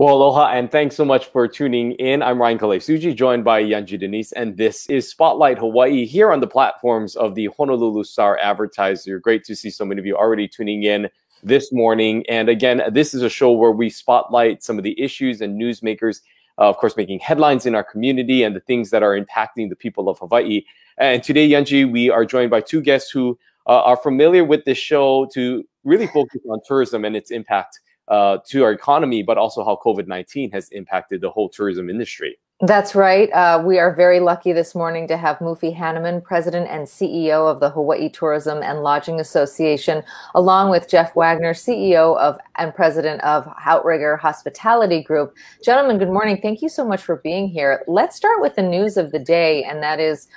Well, aloha, and thanks so much for tuning in. I'm Ryan Kalesuji, joined by Yanji Denise, and this is Spotlight Hawaii here on the platforms of the Honolulu Star-Advertiser. Great to see so many of you already tuning in this morning. And again, this is a show where we spotlight some of the issues and newsmakers, of course, making headlines in our community and the things that are impacting the people of Hawaii. And today, Yanji, we are joined by two guests who are familiar with this show to really focus on tourism and its impact to our economy, but also how COVID-19 has impacted the whole tourism industry. That's right. We are very lucky this morning to have Mufi Hannemann, President and CEO of the Hawaii Tourism and Lodging Association, along with Jeff Wagner, CEO of and President of Outrigger Hospitality Group. Gentlemen, good morning. Thank you so much for being here. Let's start with the news of the day, and that is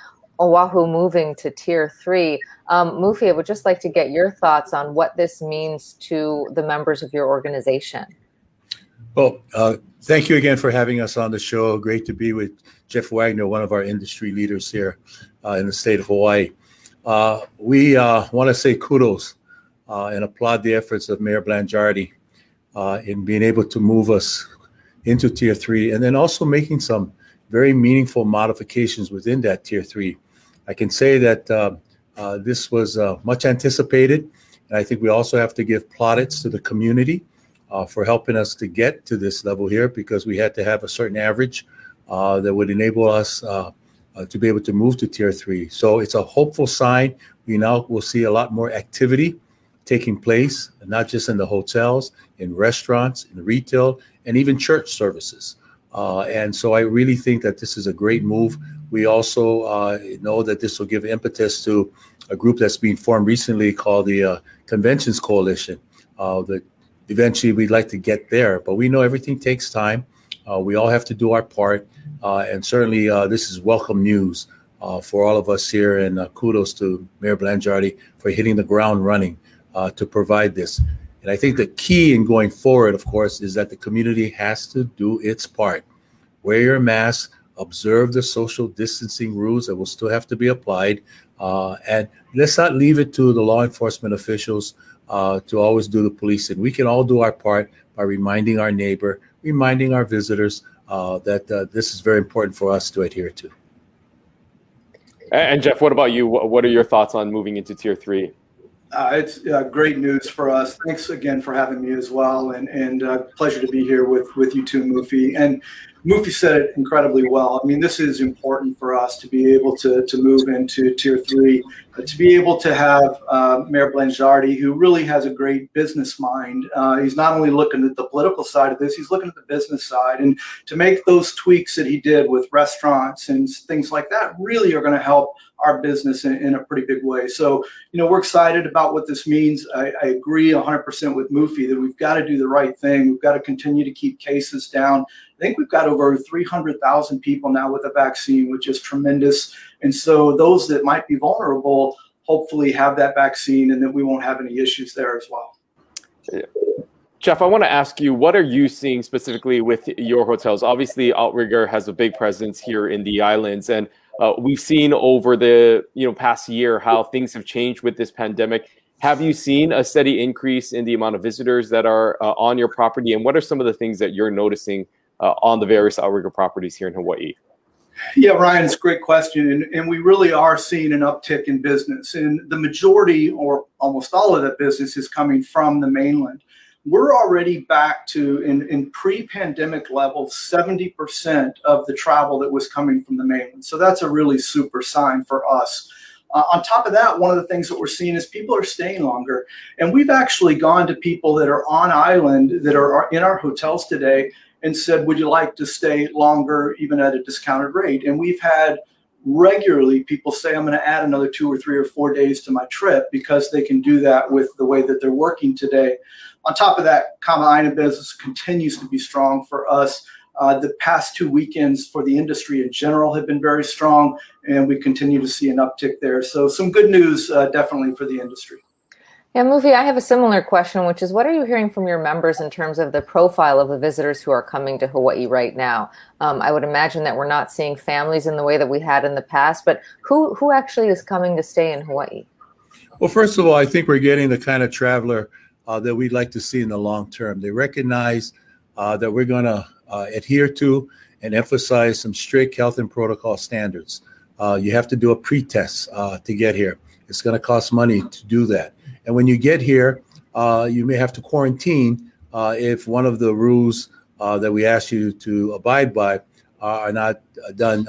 Oahu moving to Tier 3. Mufi, I would just like to get your thoughts on what this means to the members of your organization. Well, thank you again for having us on the show. Great to be with Jeff Wagner, one of our industry leaders here in the state of Hawaii. We want to say kudos and applaud the efforts of Mayor Blangiardi in being able to move us into Tier 3, and then also making some very meaningful modifications within that Tier 3. I can say that this was much anticipated, and I think we also have to give plaudits to the community for helping us to get to this level here, because we had to have a certain average that would enable us to be able to move to Tier 3. So it's a hopeful sign. We now will see a lot more activity taking place, not just in the hotels, in restaurants, in retail, and even church services. And so I really think that this is a great move. We also know that this will give impetus to a group that's been formed recently called the Conventions Coalition. That eventually we'd like to get there, but we know everything takes time. We all have to do our part, and certainly this is welcome news for all of us here, and kudos to Mayor Blangiardi for hitting the ground running to provide this. And I think the key in going forward, of course, is that the community has to do its part. Wear your mask, observe the social distancing rules that will still have to be applied, and let's not leave it to the law enforcement officials to always do the policing. We can all do our part by reminding our neighbor, reminding our visitors that this is very important for us to adhere to. And Jeff, what about you? What are your thoughts on moving into Tier 3? It's great news for us. Thanks again for having me as well, and pleasure to be here with you two, Mufi. And Mufi said it incredibly well. I mean, this is important for us to be able to move into Tier 3, to be able to have Mayor Blangiardi, who really has a great business mind. He's not only looking at the political side of this, he's looking at the business side. And to make those tweaks that he did with restaurants and things like that really are going to help our business in a pretty big way. So, you know, we're excited about what this means. I agree 100% with Mufi that we've got to do the right thing. We've got to continue to keep cases down. I think we've got over 300,000 people now with a vaccine, which is tremendous. And so those that might be vulnerable hopefully have that vaccine, and then we won't have any issues there as well. Jeff, I want to ask you, what are you seeing specifically with your hotels? Obviously, Outrigger has a big presence here in the islands, and we've seen over the past year how things have changed with this pandemic. Have you seen a steady increase in the amount of visitors that are on your property? And what are some of the things that you're noticing on the various Outrigger properties here in Hawaii? Yeah, Ryan, it's a great question. And we really are seeing an uptick in business. And the majority or almost all of that business is coming from the mainland. We're already back to, in pre-pandemic levels, 70% of the travel that was coming from the mainland. So that's a really super sign for us. On top of that, one of the things that we're seeing is people are staying longer. And we've actually gone to people that are on island that are in our hotels today and said, would you like to stay longer, even at a discounted rate? And we've had regularly people say, I'm going to add another 2 or 3 or 4 days to my trip, because they can do that with the way that they're working today. On top of that, Kama'aina business continues to be strong for us. The past 2 weekends for the industry in general have been very strong, and we continue to see an uptick there. So some good news definitely for the industry. Yeah, Mufi, I have a similar question, which is, what are you hearing from your members in terms of the profile of the visitors who are coming to Hawaii right now? I would imagine that we're not seeing families in the way that we had in the past, but who actually is coming to stay in Hawaii? Well, first of all, I think we're getting the kind of traveler that we'd like to see in the long term. They recognize that we're going to adhere to and emphasize some strict health and protocol standards. You have to do a pretest to get here. It's going to cost money to do that. And when you get here, you may have to quarantine if one of the rules that we ask you to abide by are not done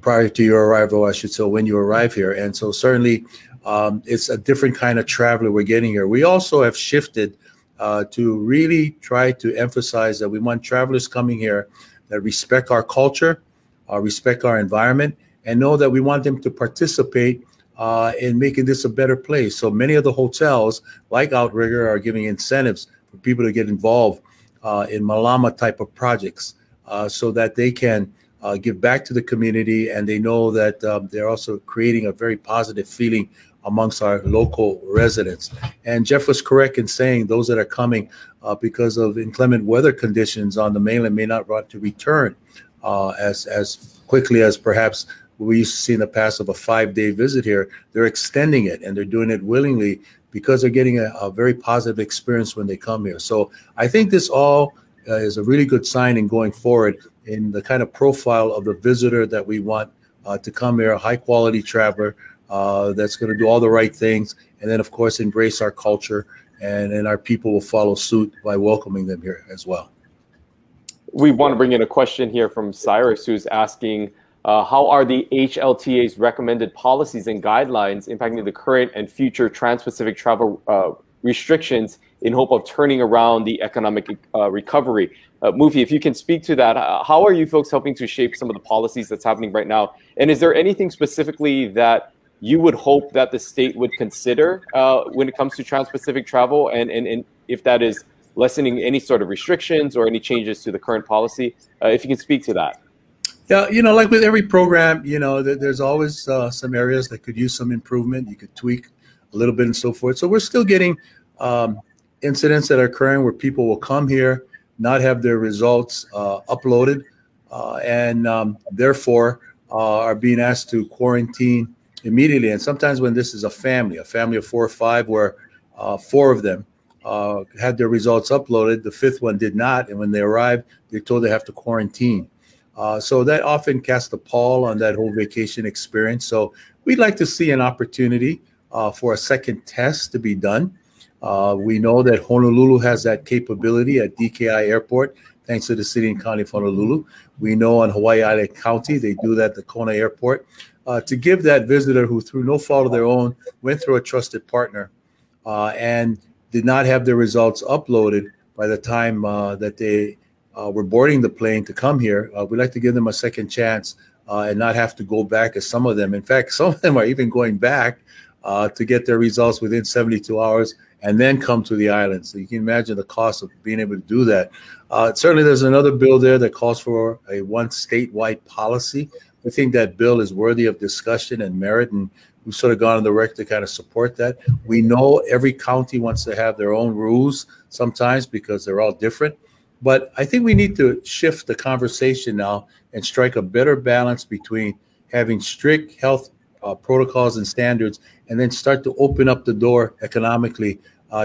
prior to your arrival, I should say, when you arrive here. And so certainly it's a different kind of traveler we're getting here. We also have shifted to really try to emphasize that we want travelers coming here that respect our culture, respect our environment, and know that we want them to participate in making this a better place. So many of the hotels, like Outrigger, are giving incentives for people to get involved in Malama type of projects so that they can give back to the community, and they know that they're also creating a very positive feeling amongst our local residents. And Jeff was correct in saying those that are coming because of inclement weather conditions on the mainland may not want to return as quickly as perhaps we used to see in the past of a 5-day visit here. They're extending it, and they're doing it willingly because they're getting a very positive experience when they come here. So I think this all is a really good sign in going forward in the kind of profile of the visitor that we want to come here, a high-quality traveler that's going to do all the right things, and then, of course, embrace our culture, and our people will follow suit by welcoming them here as well. We want to bring in a question here from Cyrus, who's asking, how are the HLTA's recommended policies and guidelines impacting the current and future trans-Pacific travel restrictions in hope of turning around the economic recovery? Mufi, if you can speak to that, how are you folks helping to shape some of the policies that's happening right now? And is there anything specifically that you would hope that the state would consider when it comes to trans-Pacific travel, and if that is lessening any sort of restrictions or any changes to the current policy? If you can speak to that. Yeah, you know, like with every program, you know, there's always some areas that could use some improvement. You could tweak a little bit and so forth. So we're still getting incidents that are occurring where people will come here, not have their results uploaded, and therefore are being asked to quarantine immediately. And sometimes when this is a family of 4 or 5, where 4 of them had their results uploaded, the 5th one did not. And when they arrived, they're told they have to quarantine. So that often casts a pall on that whole vacation experience. So we'd like to see an opportunity for a second test to be done. We know that Honolulu has that capability at DKI Airport, thanks to the city and county of Honolulu. We know on Hawaii Island County, they do that at the Kona Airport, to give that visitor who, through no fault of their own, went through a trusted partner and did not have their results uploaded by the time that they were boarding the plane to come here. We'd like to give them a second chance and not have to go back, as some of them. In fact, some of them are even going back to get their results within 72 hours and then come to the island. So you can imagine the cost of being able to do that. Certainly there's another bill there that calls for a one statewide policy. I think that bill is worthy of discussion and merit, and we've sort of gone on the record to kind of support that. We know every county wants to have their own rules sometimes because they're all different. But I think we need to shift the conversation now and strike a better balance between having strict health protocols and standards, and then start to open up the door economically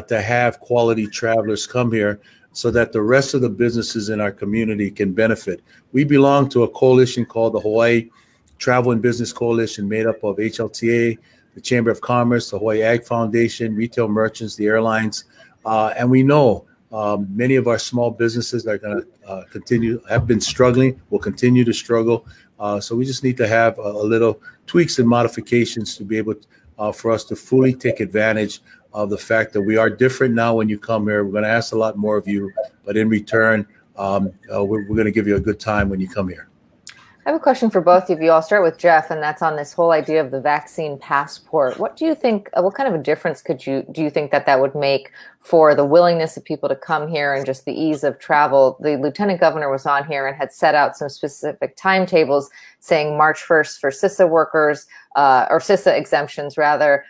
to have quality travelers come here so that the rest of the businesses in our community can benefit. We belong to a coalition called the Hawaii Travel and Business Coalition, made up of HLTA, the Chamber of Commerce, the Hawaii Ag Foundation, retail merchants, the airlines, and we know many of our small businesses that are going to continue, have been struggling, will continue to struggle. So we just need to have a little tweaks and modifications to be able to, for us to fully take advantage of the fact that we are different now when you come here. We're going to ask a lot more of you, but in return, we're going to give you a good time when you come here. I have a question for both of you. I'll start with Jeff, and that's on this whole idea of the vaccine passport. What do you think, what kind of a difference do you think that that would make for the willingness of people to come here and just the ease of travel? The Lieutenant Governor was on here and had set out some specific timetables, saying March 1st for CISA workers, or CISA exemptions rather,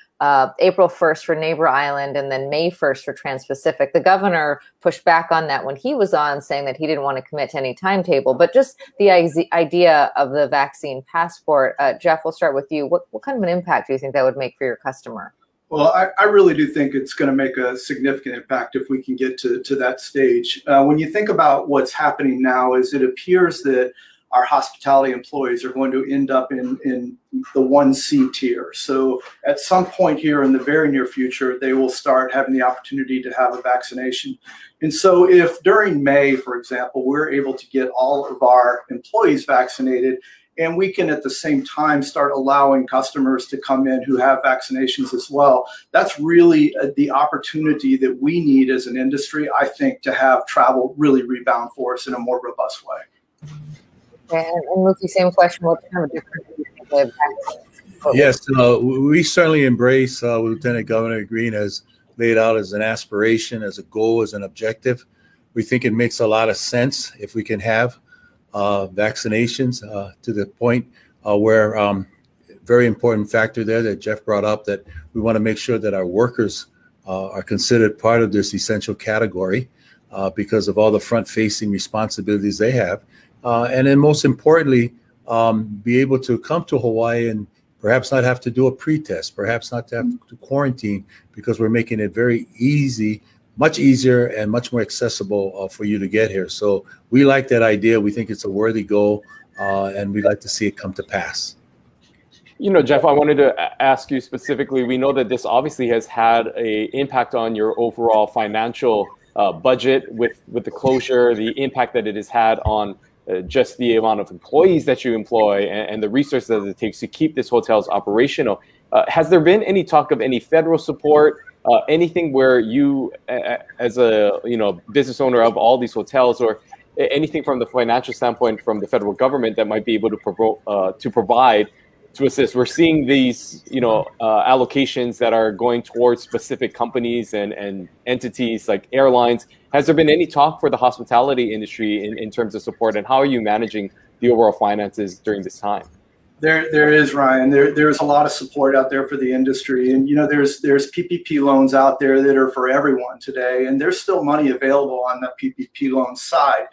April 1st for Neighbor Island, and then May 1st for Trans-Pacific. The governor pushed back on that when he was on, saying that he didn't want to commit to any timetable. But just the idea of the vaccine passport, Jeff, we'll start with you. What kind of an impact do you think that would make for your customer? Well, I really do think it's going to make a significant impact if we can get to that stage. When you think about what's happening now, is it appears that our hospitality employees are going to end up in the 1C tier. So at some point here in the very near future, they will start having the opportunity to have a vaccination. And so if during May, for example, we're able to get all of our employees vaccinated, and we can at the same time start allowing customers to come in who have vaccinations as well, that's really the opportunity that we need as an industry, I think, to have travel really rebound for us in a more robust way. And Mufi, same question. What kind of difference do you think they have? Yes, we certainly embrace what Lieutenant Governor Green has laid out as an aspiration, as a goal, as an objective. We think it makes a lot of sense if we can have vaccinations to the point where very important factor there that Jeff brought up, that we want to make sure that our workers are considered part of this essential category because of all the front-facing responsibilities they have. And then most importantly, be able to come to Hawaii and perhaps not have to do a pretest, perhaps not to have to quarantine, because we're making it very easy, much easier and much more accessible for you to get here. So we like that idea. We think it's a worthy goal and we'd like to see it come to pass. You know, Jeff, I wanted to ask you specifically, we know that this obviously has had an impact on your overall financial budget with the closure, the impact that it has had on just the amount of employees that you employ and the resources that it takes to keep this hotels operational. Has there been any talk of any federal support, anything where you as a business owner of all these hotels, or anything from the financial standpoint from the federal government that might be able to provide to assist? We're seeing these allocations that are going towards specific companies and entities like airlines. Has there been any talk for the hospitality industry in terms of support, and how are you managing the overall finances during this time? There is, Ryan. There's a lot of support out there for the industry, and there's PPP loans out there that are for everyone today, and there's still money available on the PPP loan side.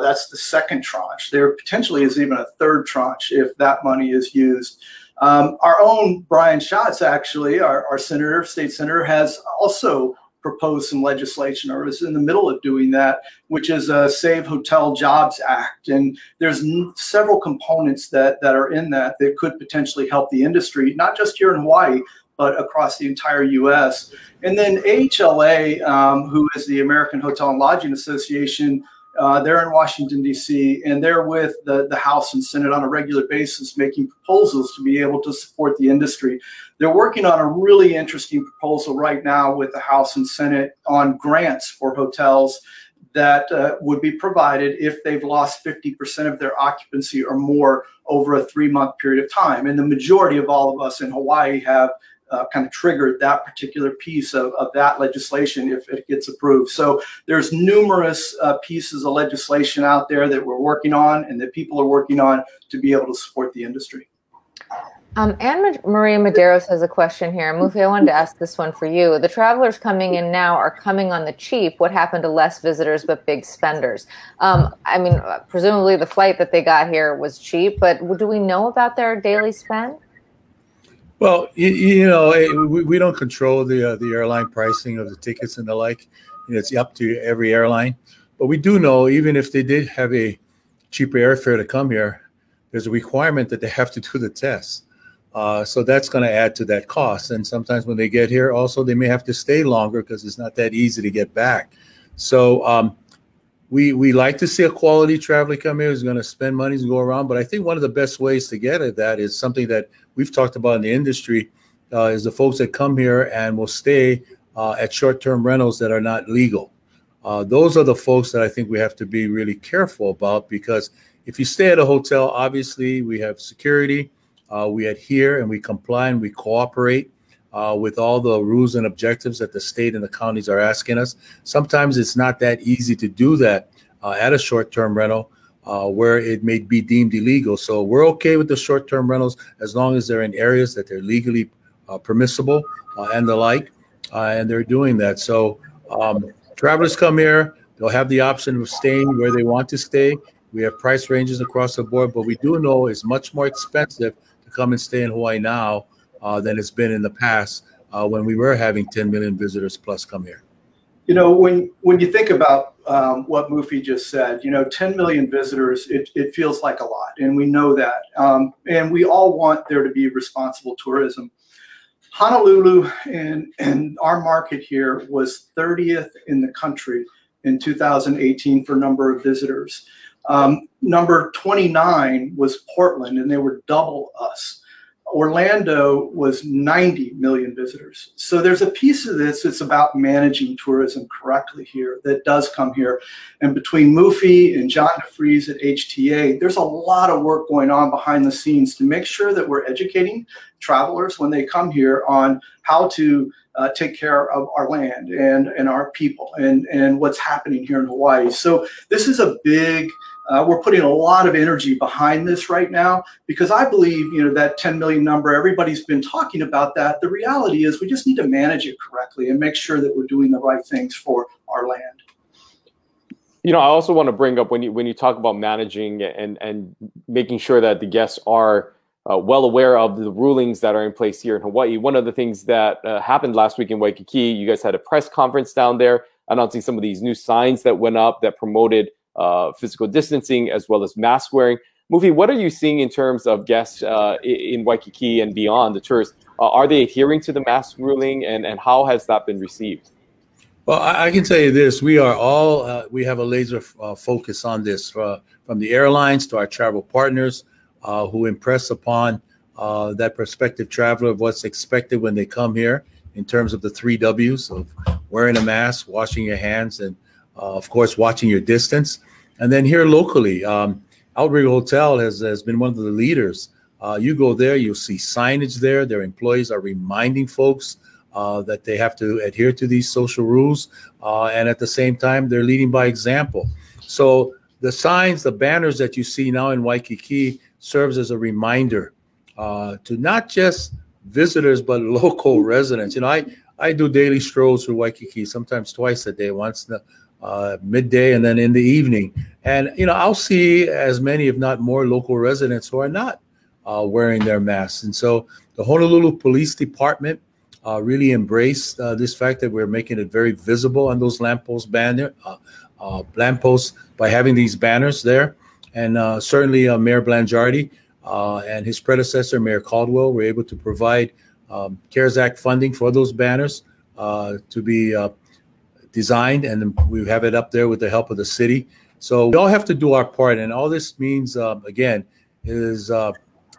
That's the second tranche. There potentially is even a third tranche if that money is used. Our own Brian Schatz, actually, our senator, state senator, has also proposed some legislation, or is in the middle of doing that, which is a Save Hotel Jobs Act. And there's several components that are in that could potentially help the industry, not just here in Hawaii, but across the entire U.S. And then AHLA, who is the American Hotel and Lodging Association, they're in Washington, D.C., and they're with the House and Senate on a regular basis making proposals to be able to support the industry. They're working on a really interesting proposal right now with the House and Senate on grants for hotels that would be provided if they've lost 50% of their occupancy or more over a 3-month period of time. And the majority of all of us in Hawaii have kind of triggered that particular piece of that legislation if it gets approved. So there's numerous pieces of legislation out there that we're working on and that people are working on to be able to support the industry. And Maria Medeiros has a question here. Mufi, I wanted to ask this one for you. The travelers coming in now are coming on the cheap. What happened to less visitors but big spenders? I mean, presumably the flight that they got here was cheap, but do we know about their daily spend? Well, we don't control the airline pricing of the tickets and the like. It's up to every airline. But we do know, even if they did have a cheaper airfare to come here, there's a requirement that they have to do the test. So that's going to add to that cost. And sometimes when they get here, also, they may have to stay longer because it's not that easy to get back. So we like to see a quality traveler come here who's going to spend money to go around. But I think one of the best ways to get at that is something that we've talked about in the industry is the folks that come here and will stay at short-term rentals that are not legal. Those are the folks that I think we have to be really careful about, because if you stay at a hotel, obviously we have security, we adhere and we comply and we cooperate with all the rules and objectives that the state and the counties are asking us. Sometimes it's not that easy to do that at a short-term rental where it may be deemed illegal. So we're okay with the short-term rentals as long as they're in areas that they're legally permissible and the like, and they're doing that. So travelers come here, they'll have the option of staying where they want to stay. We have price ranges across the board, but we do know it's much more expensive to come and stay in Hawaii now than it's been in the past when we were having 10 million visitors plus come here. You know, when you think about what Mufi just said, you know, 10 million visitors, it feels like a lot, and we know that. And we all want there to be responsible tourism. Honolulu and our market here was 30th in the country in 2018 for number of visitors. Number 29 was Portland, and they were double us. Orlando was 90 million visitors. So there's a piece of this that's about managing tourism correctly here that does come here. And between Mufi and John DeFries at HTA, there's a lot of work going on behind the scenes to make sure that we're educating travelers when they come here on how to take care of our land and our people and what's happening here in Hawaii. So this is a big, we're putting a lot of energy behind this right now, because I believe, you know, that 10 million number, everybody's been talking about that. The reality is we just need to manage it correctly and make sure that we're doing the right things for our land. You know, I also want to bring up when you talk about managing and making sure that the guests are well aware of the rulings that are in place here in Hawaii. One of the things that happened last week in Waikiki, you guys had a press conference down there announcing some of these new signs that went up that promoted physical distancing as well as mask wearing. Mufi, what are you seeing in terms of guests in Waikiki and beyond, the tourists? Are they adhering to the mask ruling, and how has that been received? Well, I can tell you this. We are all, we have a laser focus on this, from the airlines to our travel partners, who impress upon that prospective traveler of what's expected when they come here in terms of the 3 Ws of wearing a mask, washing your hands, and of course watching your distance. And then here locally, Outrigger Hotel has been one of the leaders. You go there, you'll see signage there. Their employees are reminding folks that they have to adhere to these social rules, and at the same time they're leading by example. So the signs, the banners that you see now in Waikiki serves as a reminder to not just visitors, but local residents. You know, I do daily strolls through Waikiki, sometimes twice a day, once in the midday and then in the evening. And, you know, I'll see as many, if not more, local residents who are not wearing their masks. And so the Honolulu Police Department really embraced this fact that we're making it very visible on those lamppost banner, lampposts by having these banners there. And certainly Mayor Blangiardi and his predecessor, Mayor Caldwell, were able to provide CARES Act funding for those banners to be designed, and we have it up there with the help of the city. So we all have to do our part, and all this means, again, is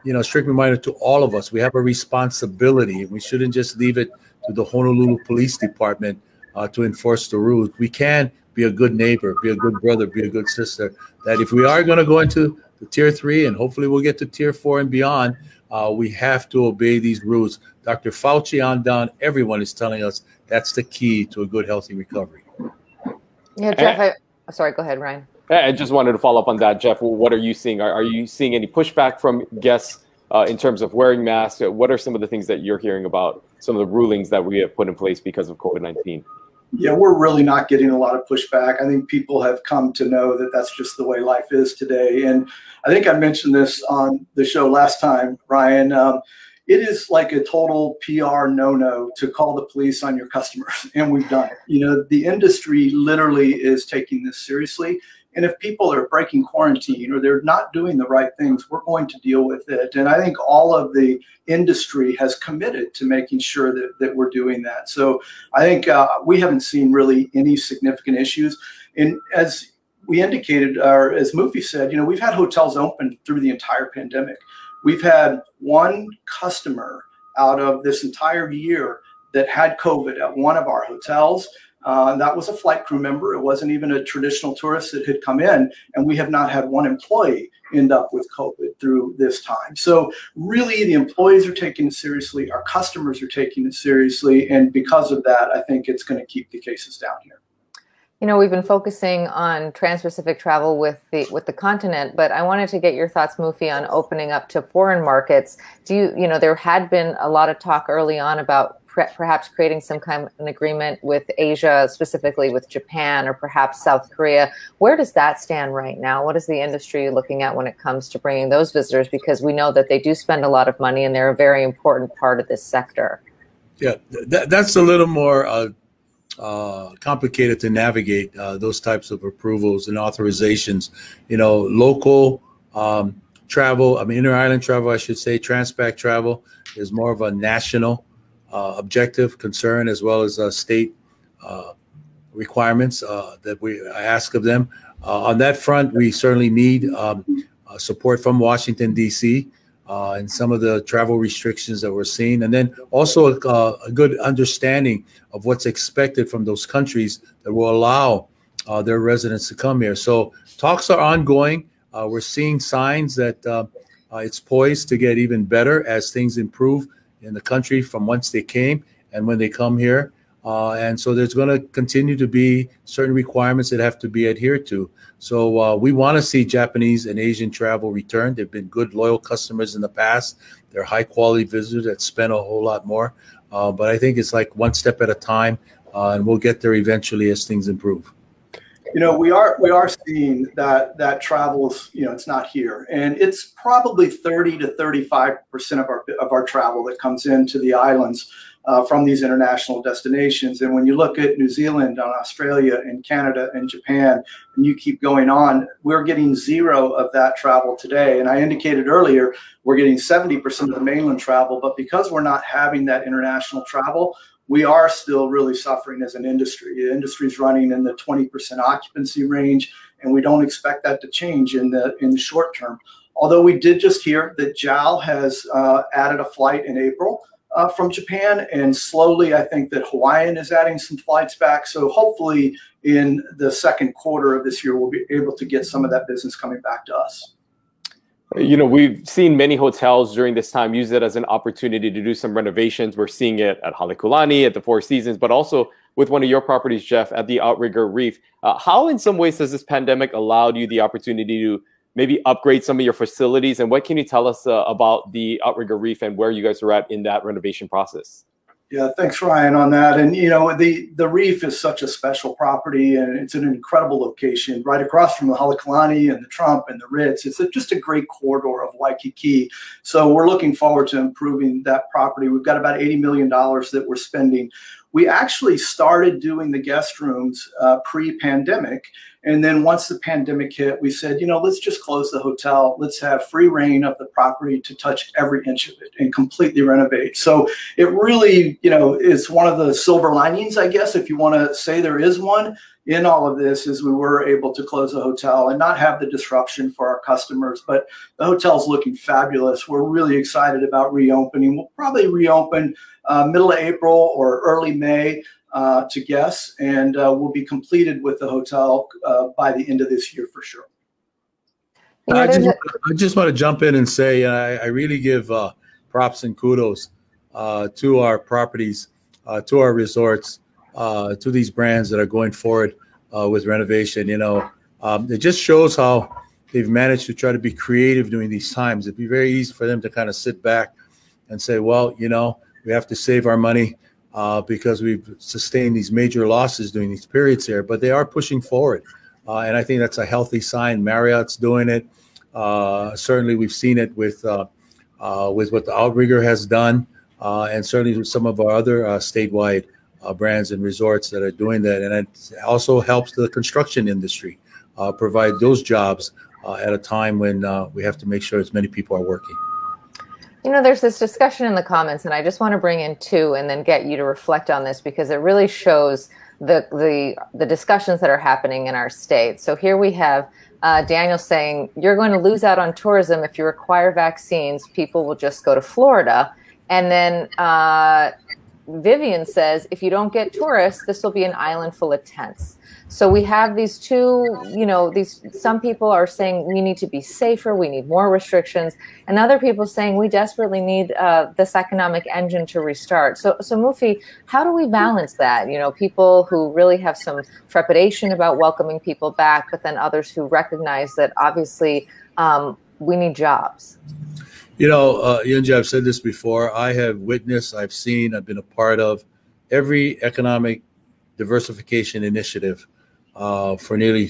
you know, a strict reminder to all of us. We have a responsibility. We shouldn't just leave it to the Honolulu Police Department to enforce the rules. We can be a good neighbor, be a good brother, be a good sister, that if we are going to go into the Tier 3, and hopefully we'll get to Tier 4 and beyond, we have to obey these rules. Dr. Fauci on down, everyone is telling us that's the key to a good, healthy recovery. Yeah, Jeff, sorry, go ahead, Ryan. I just wanted to follow up on that, Jeff. What are you seeing? Are you seeing any pushback from guests in terms of wearing masks? What are some of the things that you're hearing about, some of the rulings that we have put in place because of COVID-19? Yeah, we're really not getting a lot of pushback. I think people have come to know that that's just the way life is today. And I think I mentioned this on the show last time, Ryan. It is like a total PR no-no to call the police on your customers, and we've done it. You know, the industry literally is taking this seriously. And if people are breaking quarantine or they're not doing the right things, we're going to deal with it. And I think all of the industry has committed to making sure that we're doing that. So I think we haven't seen really any significant issues. And as we indicated, or as Mufi said, you know, we've had hotels open through the entire pandemic. We've had one customer out of this entire year that had COVID at one of our hotels. That was a flight crew member. It wasn't even a traditional tourist that had come in, and we have not had one employee end up with COVID through this time. So really the employees are taking it seriously, our customers are taking it seriously, and because of that, I think it's going to keep the cases down here. You know, we've been focusing on trans-Pacific travel with the continent, but I wanted to get your thoughts, Mufi, on opening up to foreign markets. Do you know, there had been a lot of talk early on about perhaps creating some kind of an agreement with Asia, specifically with Japan or perhaps South Korea. Where does that stand right now? What is the industry looking at when it comes to bringing those visitors? Because we know that they do spend a lot of money and they're a very important part of this sector. Yeah, that's a little more complicated to navigate, those types of approvals and authorizations. You know, local travel, I mean, inter-island travel, I should say, transpac travel is more of a national objective concern, as well as state requirements that we ask of them. On that front, we certainly need support from Washington, D.C., and some of the travel restrictions that we're seeing, and then also a good understanding of what's expected from those countries that will allow their residents to come here. So talks are ongoing. We're seeing signs that it's poised to get even better as things improve in the country from whence they came and when they come here. And so there's going to continue to be certain requirements that have to be adhered to. So we want to see Japanese and Asian travel return. They've been good, loyal customers in the past. They're high-quality visitors that spend a whole lot more. But I think it's like one step at a time, and we'll get there eventually as things improve. You know, we are seeing that travel's, you know, it's not here, and it's probably 30 to 35% of our travel that comes into the islands from these international destinations. And when you look at New Zealand, Australia, and Canada, and Japan, and you keep going on, we're getting zero of that travel today. And I indicated earlier, we're getting 70% of the mainland travel, but because we're not having that international travel, we are still really suffering as an industry. The industry's running in the 20% occupancy range, and we don't expect that to change in the short term. Although we did just hear that JAL has added a flight in April from Japan, and slowly I think that Hawaiian is adding some flights back. So hopefully in the second quarter of this year, we'll be able to get some of that business coming back to us. You know, we've seen many hotels during this time use it as an opportunity to do some renovations. We're seeing it at Halekulani, at the Four Seasons, but also with one of your properties, Jeff, at the Outrigger Reef. How in some ways has this pandemic allowed you the opportunity to maybe upgrade some of your facilities? And what can you tell us about the Outrigger Reef and where you guys are at in that renovation process? Yeah, thanks, Ryan, on that. And, you know, the Reef is such a special property, and it's an incredible location right across from the Halekulani and the Trump and the Ritz. It's just a great corridor of Waikiki. So we're looking forward to improving that property. We've got about $80 million that we're spending. We actually started doing the guest rooms pre-pandemic. And then once the pandemic hit, we said, you know, let's just close the hotel. Let's have free reign of the property to touch every inch of it and completely renovate. So it really, you know, it's one of the silver linings, I guess, if you want to say there is one in all of this, is we were able to close the hotel and not have the disruption for our customers. But the hotel's looking fabulous. We're really excited about reopening. We'll probably reopen middle of April or early May to guests, and will be completed with the hotel by the end of this year for sure. I just want to jump in and say I really give props and kudos to our properties, to our resorts, to these brands that are going forward with renovation. You know, it just shows how they've managed to try to be creative during these times. It'd be very easy for them to kind of sit back and say, well, you know, we have to save our money because we've sustained these major losses during these periods here, but they are pushing forward. And I think that's a healthy sign. Marriott's doing it. Certainly we've seen it with what the Outrigger has done, and certainly with some of our other statewide brands and resorts that are doing that. And it also helps the construction industry provide those jobs at a time when we have to make sure as many people are working. You know, there's this discussion in the comments, and I just want to bring in two and then get you to reflect on this, because it really shows the discussions that are happening in our state. So here we have Daniel saying, you're going to lose out on tourism if you require vaccines. People will just go to Florida. And then Vivian says, if you don't get tourists, this will be an island full of tents. So we have these two, you know, some people are saying we need to be safer, we need more restrictions, and other people saying we desperately need this economic engine to restart. So Mufi, how do we balance that? You know, people who really have some trepidation about welcoming people back, but then others who recognize that obviously we need jobs. You know, Yanji, I've said this before. I have witnessed, I've seen, I've been a part of every economic diversification initiative for nearly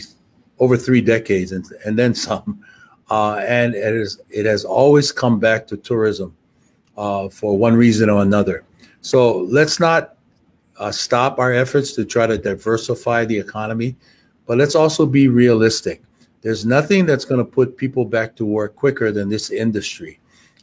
over 3 decades and then some. And it has always come back to tourism for one reason or another. So let's not stop our efforts to try to diversify the economy, but let's also be realistic. There's nothing that's going to put people back to work quicker than this industry.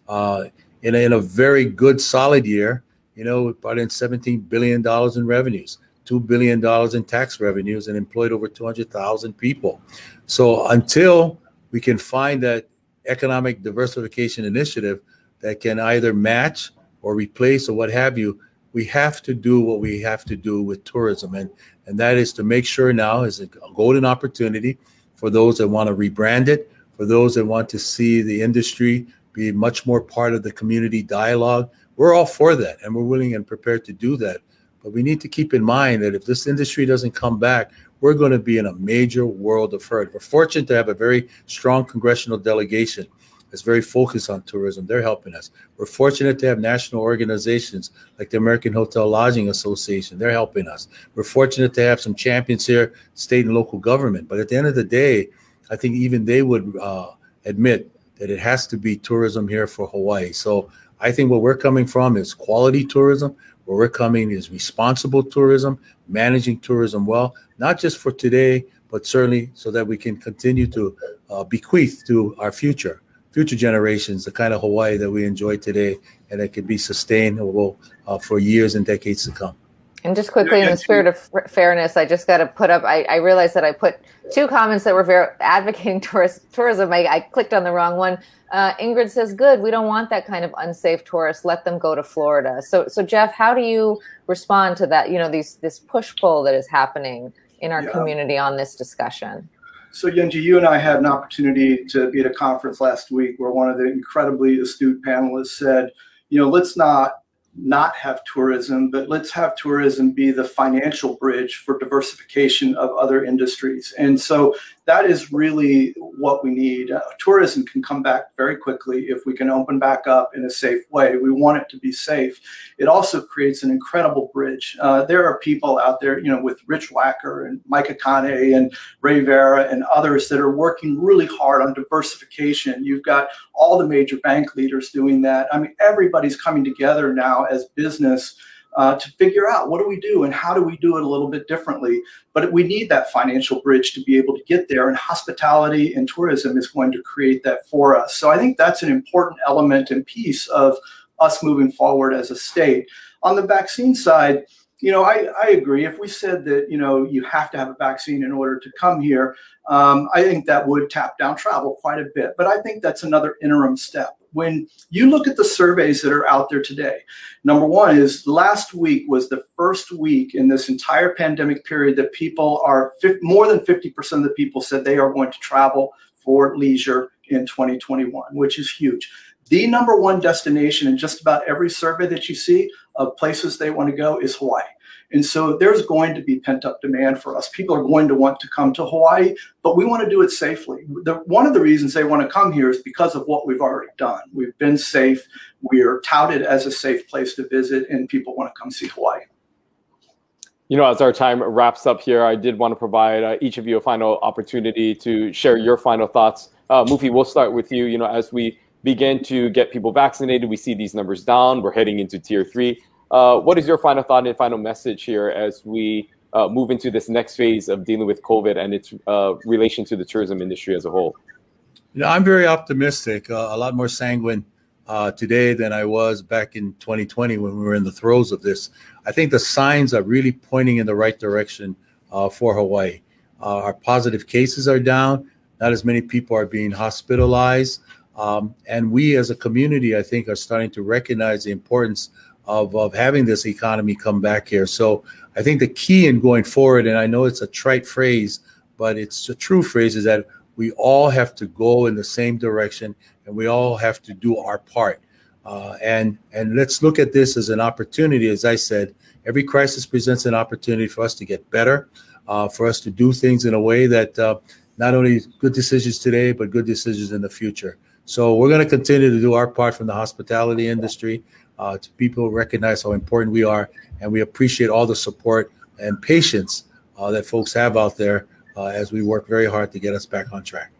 In a very good, solid year, you know, we brought in $17 billion in revenues, $2 billion in tax revenues, and employed over 200,000 people. So until we can find that economic diversification initiative that can either match or replace or what have you, we have to do what we have to do with tourism. And that is to make sure now is a golden opportunity for those that want to rebrand it, for those that want to see the industry be much more part of the community dialogue. We're all for that, and we're willing and prepared to do that. But we need to keep in mind that if this industry doesn't come back, we're going to be in a major world of hurt. We're fortunate to have a very strong congressional delegation that's very focused on tourism. They're helping us. We're fortunate to have national organizations like the American Hotel Lodging Association. They're helping us. We're fortunate to have some champions here, state and local government. But at the end of the day, I think even they would admit that it has to be tourism here for Hawaii. So I think where we're coming from is quality tourism. Where we're coming is responsible tourism, managing tourism well, not just for today, but certainly so that we can continue to bequeath to our future generations the kind of Hawaii that we enjoy today and that can be sustainable for years and decades to come. And just quickly, in the spirit of fairness, I just got to put up, I realized that I put two comments that were advocating tourism. I clicked on the wrong one. Ingrid says, good, we don't want that kind of unsafe tourists. Let them go to Florida. So Jeff, how do you respond to that, you know, this push-pull that is happening in our community on this discussion? So Yanji, you and I had an opportunity to be at a conference last week where one of the incredibly astute panelists said, you know, let's not have tourism, but let's have tourism be the financial bridge for diversification of other industries. And so that is really what we need. Tourism can come back very quickly if we can open back up in a safe way. We want it to be safe. It also creates an incredible bridge. There are people out there, you know, with Rich Wacker and Micah Kane and Ray Vera and others that are working really hard on diversification. You've got all the major bank leaders doing that. I mean, everybody's coming together now as business to figure out what do we do and how do we do it a little bit differently. But we need that financial bridge to be able to get there, and hospitality and tourism is going to create that for us. So I think that's an important element and piece of us moving forward as a state. On the vaccine side, you know, I agree. If we said that, you know, you have to have a vaccine in order to come here, I think that would tap down travel quite a bit. But I think that's another interim step. When you look at the surveys that are out there today, number one is last week was the first week in this entire pandemic period that people are more than 50% of the people said they are going to travel for leisure in 2021, which is huge. The number one destination in just about every survey that you see of places they want to go is Hawaii. And so there's going to be pent-up demand for us. People are going to want to come to Hawaii, but we want to do it safely. One of the reasons they want to come here is because of what we've already done. We've been safe. We are touted as a safe place to visit, and people want to come see Hawaii. You know, as our time wraps up here, I did want to provide each of you a final opportunity to share your final thoughts. Mufi, we'll start with you. You know, as we begin to get people vaccinated, we see these numbers down. We're heading into tier 3. What is your final thought and final message here as we move into this next phase of dealing with COVID and its relation to the tourism industry as a whole? You know, I'm very optimistic, a lot more sanguine today than I was back in 2020 when we were in the throes of this. I think the signs are really pointing in the right direction for Hawaii. Our positive cases are down. Not as many people are being hospitalized. And we as a community, I think, are starting to recognize the importance of having this economy come back here. So I think the key in going forward, and I know it's a trite phrase, but it's a true phrase, is that we all have to go in the same direction and we all have to do our part. And let's look at this as an opportunity. As I said, every crisis presents an opportunity for us to get better, for us to do things in a way that not only good decisions today, but good decisions in the future. So we're going to continue to do our part from the hospitality industry. To people recognize how important we are, and we appreciate all the support and patience that folks have out there as we work very hard to get us back on track.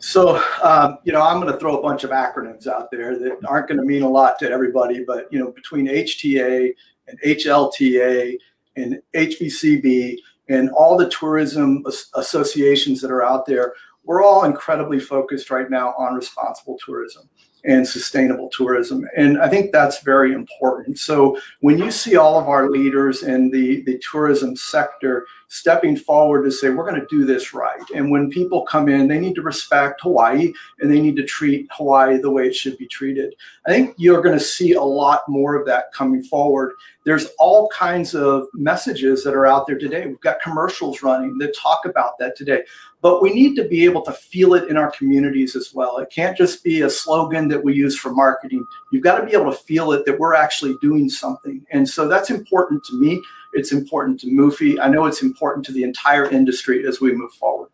So, I'm going to throw a bunch of acronyms out there that aren't going to mean a lot to everybody, but, between HTA and HLTA and HVCB and all the tourism associations that are out there, we're all incredibly focused right now on responsible tourism and sustainable tourism. And I think that's very important. So when you see all of our leaders in the tourism sector stepping forward to say, we're going to do this right. And when people come in, they need to respect Hawaii and they need to treat Hawaii the way it should be treated. I think you're going to see a lot more of that coming forward. There's all kinds of messages that are out there today. We've got commercials running that talk about that today. But we need to be able to feel it in our communities as well. It can't just be a slogan that we use for marketing. You've got to be able to feel it that we're actually doing something. And so that's important to me. It's important to Mufi. I know it's important to the entire industry as we move forward.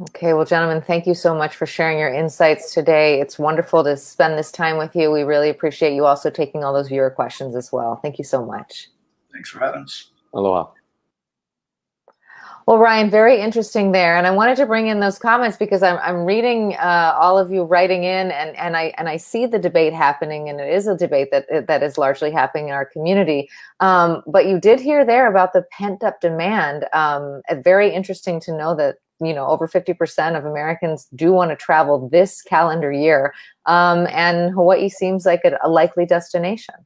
Okay, well, gentlemen, thank you so much for sharing your insights today. It's wonderful to spend this time with you. We really appreciate you also taking all those viewer questions as well. Thank you so much. Thanks for having us. Aloha. Well, Ryan, very interesting there, and I wanted to bring in those comments because I'm reading all of you writing in, and I see the debate happening, and it is a debate that is largely happening in our community. But you did hear there about the pent-up demand. Very interesting to know that over 50% of Americans do want to travel this calendar year, and Hawaii seems like a likely destination.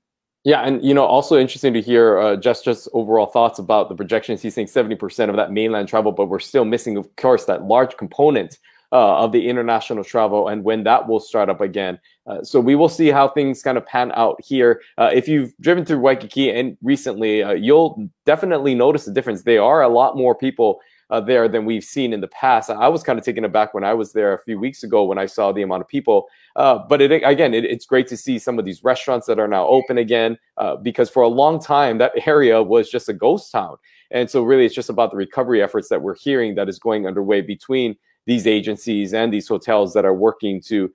Yeah, and also interesting to hear Jeff's overall thoughts about the projections. He's saying 70% of that mainland travel, but we're still missing, of course, that large component of the international travel and when that will start up again. So we will see how things kind of pan out here. If you've driven through Waikiki and recently, you'll definitely notice the difference. There are a lot more people there than we've seen in the past. I was kind of taken aback when I was there a few weeks ago when I saw the amount of people. But it's great to see some of these restaurants that are now open again, because for a long time, that area was just a ghost town. And so really, it's just about the recovery efforts that we're hearing that is going underway between these agencies and these hotels that are working to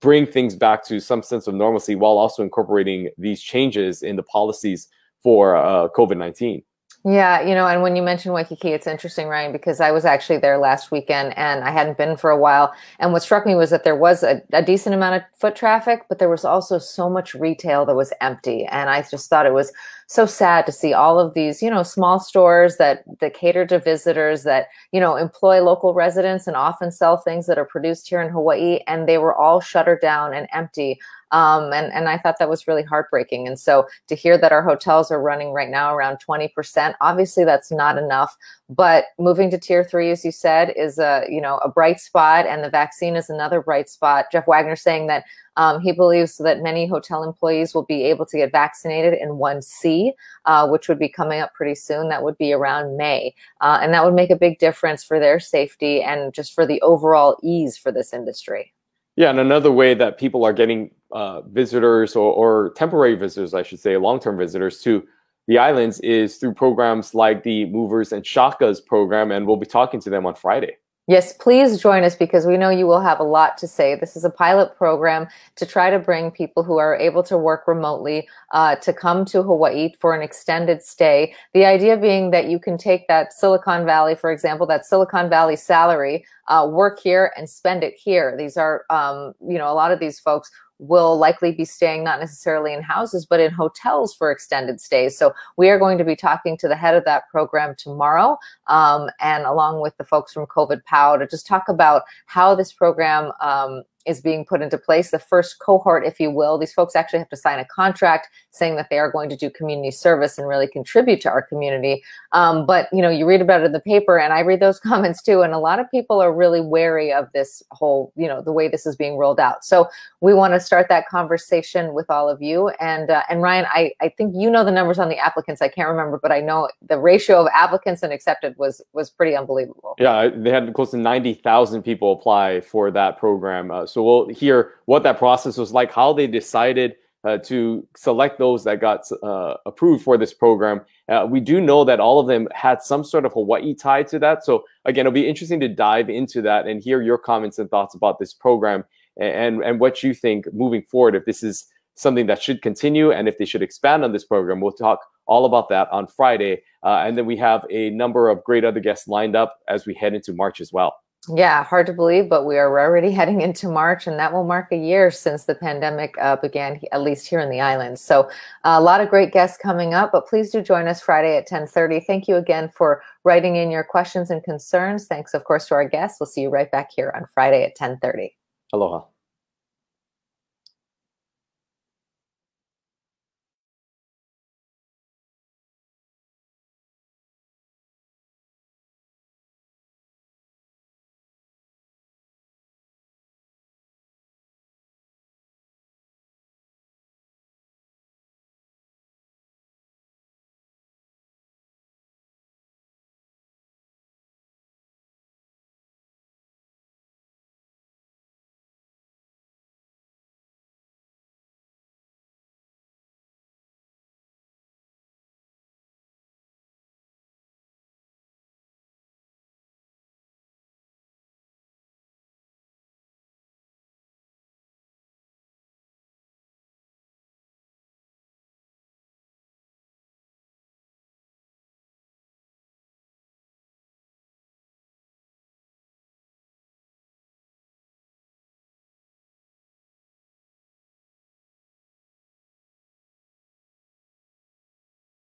bring things back to some sense of normalcy while also incorporating these changes in the policies for COVID-19. Yeah, and when you mentioned Waikiki, it's interesting, Ryan, because I was actually there last weekend and I hadn't been for a while. And what struck me was that there was a decent amount of foot traffic, but there was also so much retail that was empty. And I just thought it was so sad to see all of these, small stores that cater to visitors, that, employ local residents and often sell things that are produced here in Hawaii. And they were all shuttered down and empty. And I thought that was really heartbreaking. And so to hear that our hotels are running right now around 20%, obviously that's not enough, but moving to tier 3, as you said, is a bright spot, and the vaccine is another bright spot. Jeff Wagner saying that he believes that many hotel employees will be able to get vaccinated in 1C, which would be coming up pretty soon. That would be around May. And that would make a big difference for their safety and just for the overall ease for this industry. Yeah, and another way that people are getting visitors or temporary visitors, I should say, long-term visitors to the islands is through programs like the Movers and Shakas program, and we'll be talking to them on Friday. Yes, please join us because we know you will have a lot to say. This is a pilot program to try to bring people who are able to work remotely to come to Hawaii for an extended stay. The idea being that you can take that Silicon Valley, for example, that Silicon Valley salary, work here and spend it here. These are, a lot of these folks will likely be staying not necessarily in houses, but in hotels for extended stays. So we are going to be talking to the head of that program tomorrow, and along with the folks from COVID POW to just talk about how this program is being put into place. The first cohort, if you will, these folks actually have to sign a contract saying that they are going to do community service and really contribute to our community. But you read about it in the paper, and I read those comments too. And a lot of people are really wary of this whole, the way this is being rolled out. So we want to start that conversation with all of you. And Ryan, I think the numbers on the applicants. I can't remember, but I know the ratio of applicants and accepted was pretty unbelievable. Yeah, they had close to 90,000 people apply for that program. So we'll hear what that process was like, how they decided to select those that got approved for this program. We do know that all of them had some sort of Hawaii tie to that. So again, it'll be interesting to dive into that and hear your comments and thoughts about this program and what you think moving forward, if this is something that should continue and if they should expand on this program. We'll talk all about that on Friday. And then we have a number of great other guests lined up as we head into March as well. Yeah, hard to believe, but we are already heading into March, and that will mark a year since the pandemic began, at least here in the island. So a lot of great guests coming up, but please do join us Friday at 10:30. Thank you again for writing in your questions and concerns. Thanks, of course, to our guests. We'll see you right back here on Friday at 10:30. Aloha.